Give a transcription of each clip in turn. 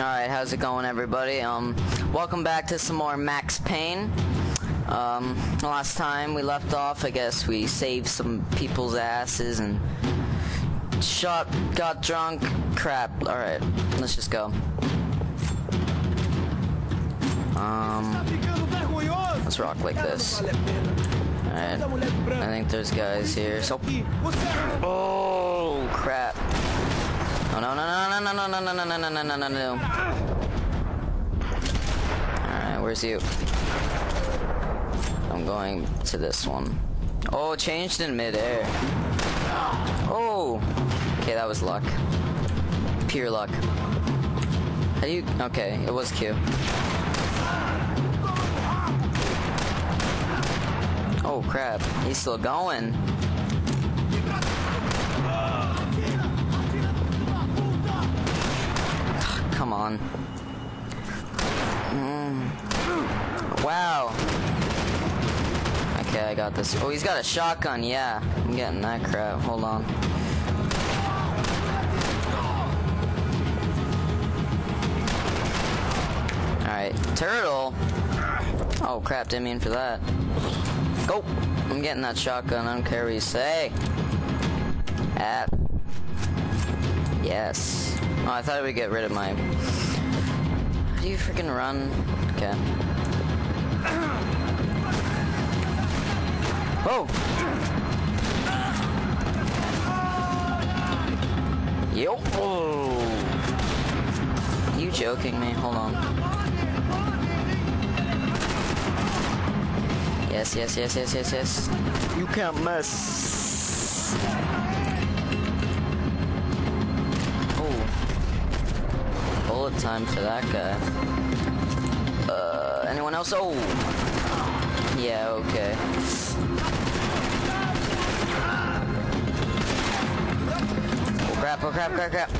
Alright, how's it going, everybody? Welcome back to some more Max Payne. Last time we left off, I guess we saved some people's asses and got drunk, crap. Alright, let's just go. Let's rock like this. Alright, I think there's guys here, so... Oh, crap. Oh, no. Alright, where's you? I'm going to this one. Oh, changed in midair. Oh! Okay, that was luck. Pure luck. How do you... Okay, it was Q. Oh, crap. He's still going. Come on. Wow. Okay, I got this. Oh, he's got a shotgun. Yeah, I'm getting that crap. Hold on. Alright, turtle. Oh, crap. Didn't mean for that. Go. I'm getting that shotgun. I don't care what you say. Ah. Yes. Oh, I thought I would get rid of my... How do you freaking run? Okay. Oh! Yo! Whoa. Are you joking me? Hold on. Yes. You can't mess. Bullet time for that guy. Anyone else? Oh! Yeah, okay. Oh crap, crap.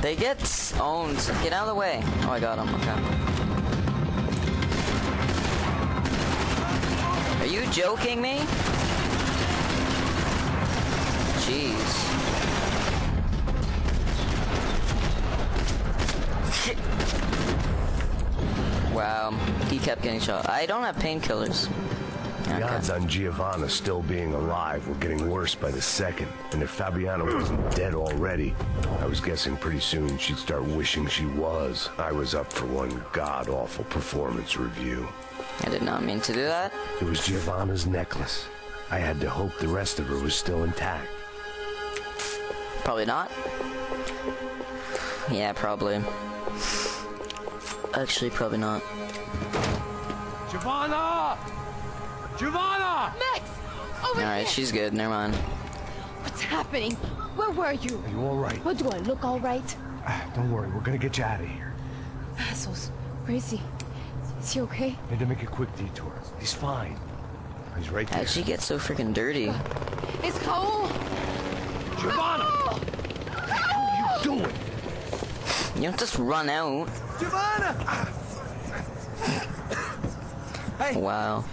They get owned. Get out of the way. Oh, I got him. Okay. Are you joking me? Jeez. Wow, he kept getting shot. I don't have painkillers. Okay. The odds on Giovanna still being alive were getting worse by the second, and if Fabiana wasn't dead already, I was guessing pretty soon she'd start wishing she was. I was up for one god-awful performance review. I did not mean to do that. It was Giovanna's necklace. I had to hope the rest of her was still intact. Probably not. Yeah, probably. Actually, probably not. Giovanna! Giovanna! Max! Over here! Alright, she's good. Never mind. What's happening? Where were you? Are you alright? What do I look alright? Don't worry. We're gonna get you out of here. Passos, where is he? Is he okay? I need to make a quick detour. He's fine. He's right there. How'd she get so freaking dirty? It's Cole! Giovanna! Cole! What are you doing? You don't just run out. Giovanna! Hey. Wow.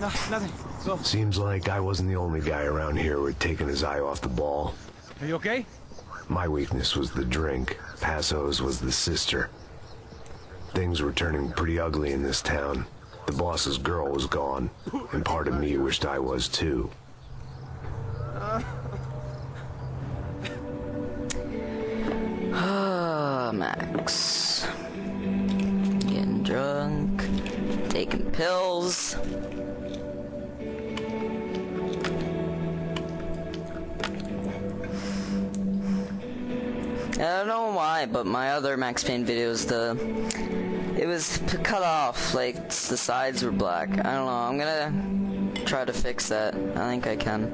No, nothing. So. Seems like I wasn't the only guy around here who had taken his eye off the ball. Are you okay? My weakness was the drink. Passos was the sister. Things were turning pretty ugly in this town. The boss's girl was gone, and part of me wished I was too. Max. Getting drunk. Taking pills. I don't know why, but my other Max Payne videos, it was cut off, like, the sides were black. I don't know, I'm gonna try to fix that. I think I can.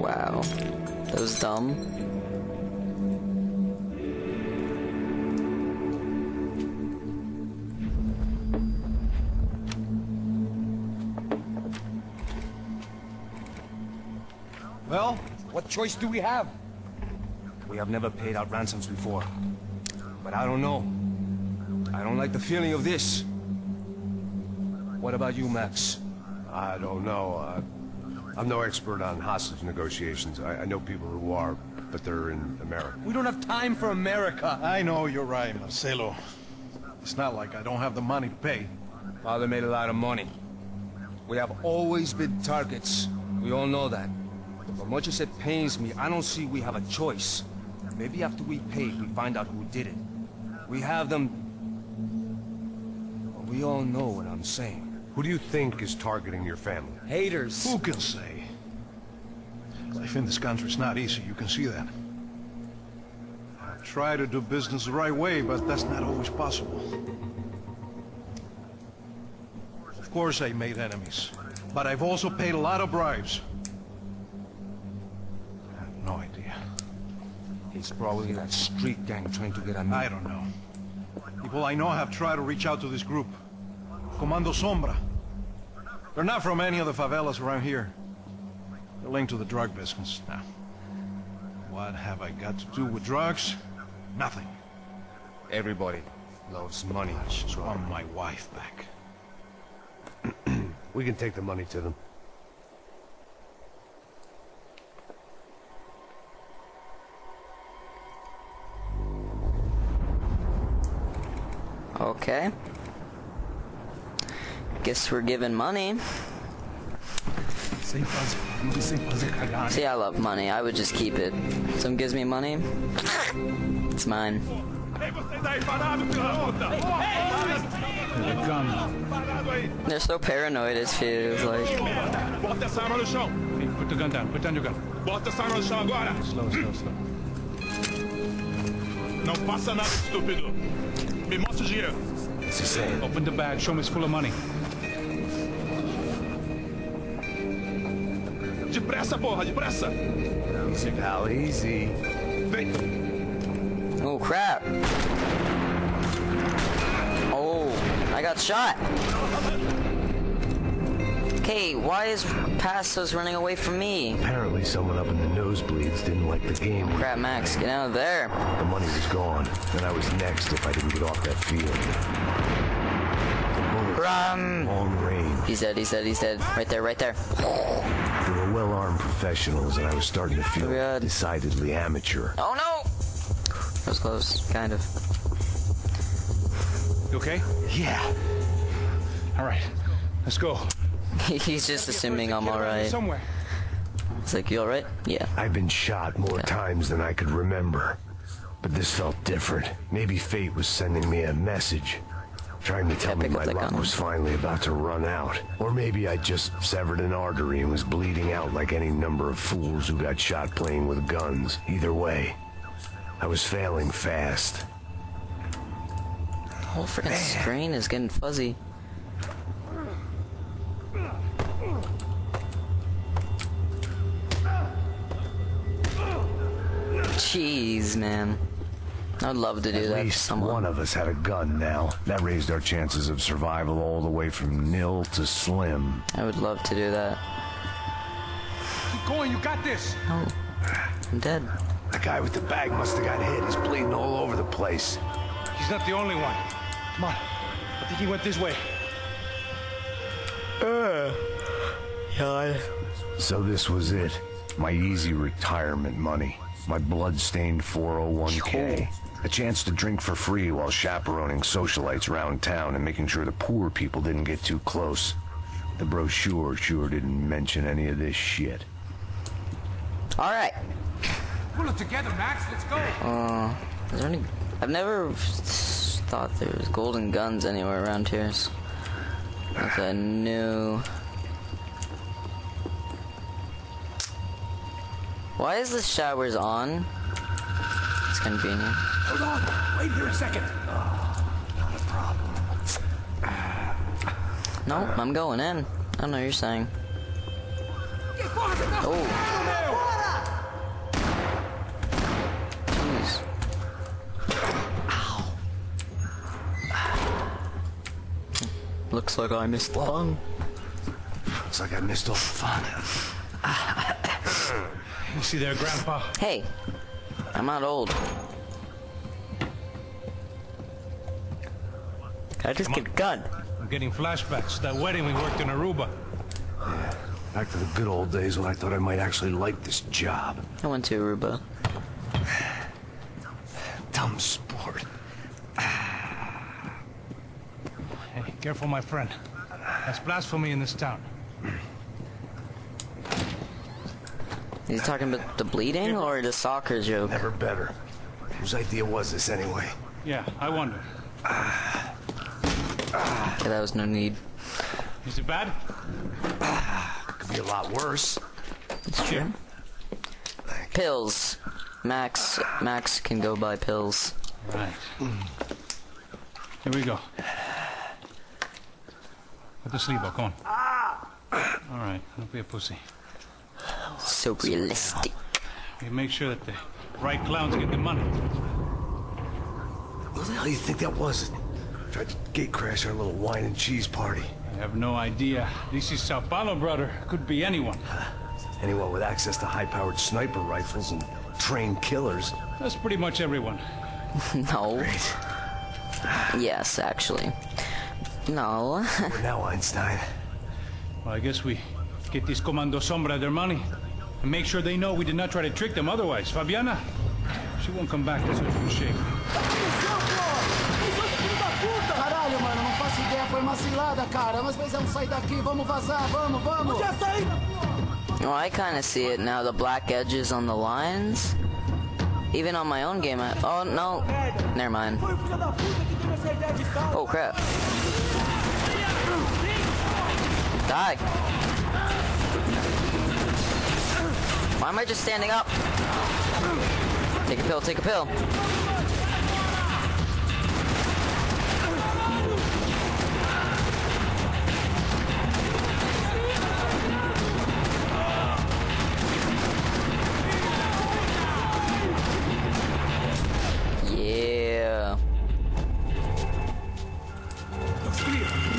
Wow. That was dumb. Well, what choice do we have? We have never paid out ransoms before. But I don't know. I don't like the feeling of this. What about you, Max? I don't know. I'm no expert on hostage negotiations. I know people who are. but they're in America. We don't have time for America. I know you're right, Marcelo. It's not like I don't have the money to pay. Father made a lot of money. We have always been targets. We all know that. But much as it pains me, I don't see we have a choice. Maybe after we pay, we find out who did it. We have them... But we all know what I'm saying. Who do you think is targeting your family? Haters. Who can say? Life in this country's not easy, you can see that. I try to do business the right way, but that's not always possible. Of course I made enemies, but I've also paid a lot of bribes. I have no idea. It's probably that street gang trying to get at me. I don't know. People I know have tried to reach out to this group. Comando Sombra. They're not from any of the favelas around here. They're linked to the drug business now. What have I got to do with drugs? Nothing. Everybody loves money. I just want my wife back. We can take the money to them. Okay. Guess we're given money. See, I love money. I would just keep it. Someone gives me money, it's mine. They're so paranoid, it feels like. Put the gun down. Put down your gun. Slow, slow, slow. Não passa nada, estúpido. Me mostra o dinheiro. Open the bag. Show me it's full of money. Depressa, porra, depressa. Easy, pal, easy. Oh, crap. Oh, I got shot. Okay, why is Passos running away from me? Apparently someone up in the nosebleeds didn't like the game. Oh, crap, Max, get out of there. The money was gone, and I was next if I didn't get off that field. Run! Long range. He's dead, he's dead, he's dead. Right there, right there. They were well-armed professionals, and I was starting to feel decidedly amateur. Oh, no! That was close, kind of. You okay? Yeah. All right, let's go. He's just assuming I'm alright. Somewhere. It's like, you alright? Yeah. I've been shot more times than I could remember. But this felt different. Maybe fate was sending me a message. Trying to tell me my luck was finally about to run out. Or maybe I just severed an artery and was bleeding out like any number of fools who got shot playing with guns. Either way, I was failing fast. The whole freaking screen is getting fuzzy. Jeez, man. I'd love to do that. At least one of us had a gun now. That raised our chances of survival all the way from nil to slim. I would love to do that. Keep going, you got this! Oh, I'm dead. The guy with the bag must have got hit. He's bleeding all over the place. He's not the only one. Come on. I think he went this way. So this was it. My easy retirement money. My blood-stained 401k. A chance to drink for free while chaperoning socialites round town and making sure the poor people didn't get too close. The brochure sure didn't mention any of this shit. All right. Pull it together, Max. Let's go. Is there any... I've never thought there was golden guns anywhere around here. So that's a new... Why is the showers on? It's convenient. Hold on, wait here a second. Oh, not a problem. Nope, I'm going in. I don't know what you're saying. Oh. Jeez. Ow. Looks like I missed the fun. Looks like I missed all the fun. You see there, Grandpa? Hey, I'm not old. I just get gunned. I'm getting flashbacks. That wedding we worked in Aruba. Yeah, back to the good old days when I thought I might actually like this job. I went to Aruba. Careful, my friend. That's blasphemy in this town. Is he talking about the bleeding or the soccer joke? Never better. Whose idea was this anyway? Yeah, I wonder. Yeah, that was no need. Is it bad? Could be a lot worse. It's true. Pills. Max can go buy pills. Right. Here we go. Put the sleeve up, go on. Alright, don't be a pussy. So realistic. We make sure that the right clowns get the money. Who the hell do you think that was? Tried to gatecrash our little wine and cheese party. I have no idea. This is Sao Paulo, brother. Could be anyone. Anyone with access to high-powered sniper rifles and trained killers. That's pretty much everyone. No. Great. Yes, actually. No. We're now Einstein. Well, I guess we get these Comando Sombra their money and make sure they know we did not try to trick them. Otherwise, Fabiana, she won't come back to such good shape. Well, I kind of see it now. The black edges on the lines. Even on my own game, oh no, never mind. Oh crap! Die! Why am I just standing up? Take a pill. Take a pill.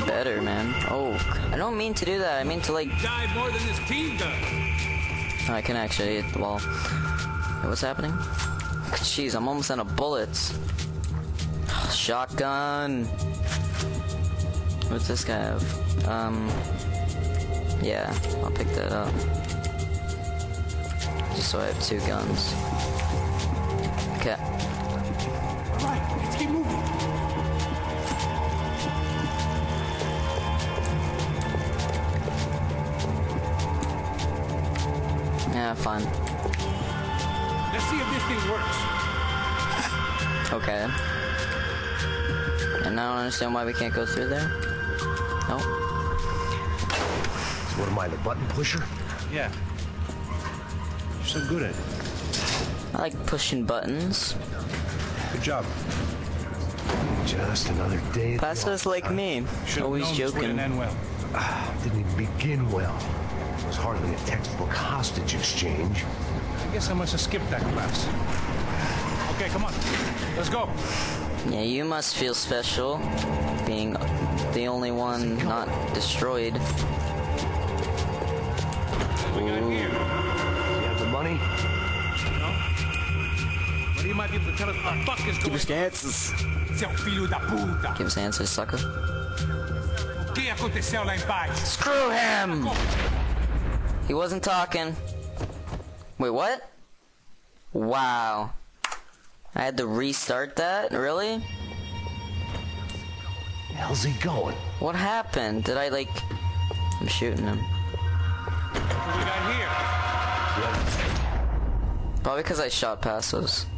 Better, man. Oh, I don't mean to do that. I mean to like. Dive more than this team does. I can actually hit the wall. What's happening? Jeez, I'm almost out of bullets. Shotgun. What's this guy have? Yeah, I'll pick that up. Just so I have two guns. Okay. All right, let's keep moving. Yeah, fun. Let's see if this thing works. Okay. And I don't understand why we can't go through there. Nope. So what am I, the button pusher? Yeah. You're so good at it. I like pushing buttons. Good job. Just another day. Passos like me. Always joking. Didn't end well. Didn't even begin well. It was hardly a textbook hostage exchange. I guess I must have skipped that class. Okay, come on. Let's go. Yeah, you must feel special being the only one not destroyed. We got here. You have the money? No. But he might be able to tell us what the fuck is going on. Give us answers. Give us answers, sucker. Screw him! He wasn't talking. Wait, what? Wow. I had to restart that? Really? How's he going? What happened? Did I, like... I'm shooting him. What we got here? Probably because I shot Passos.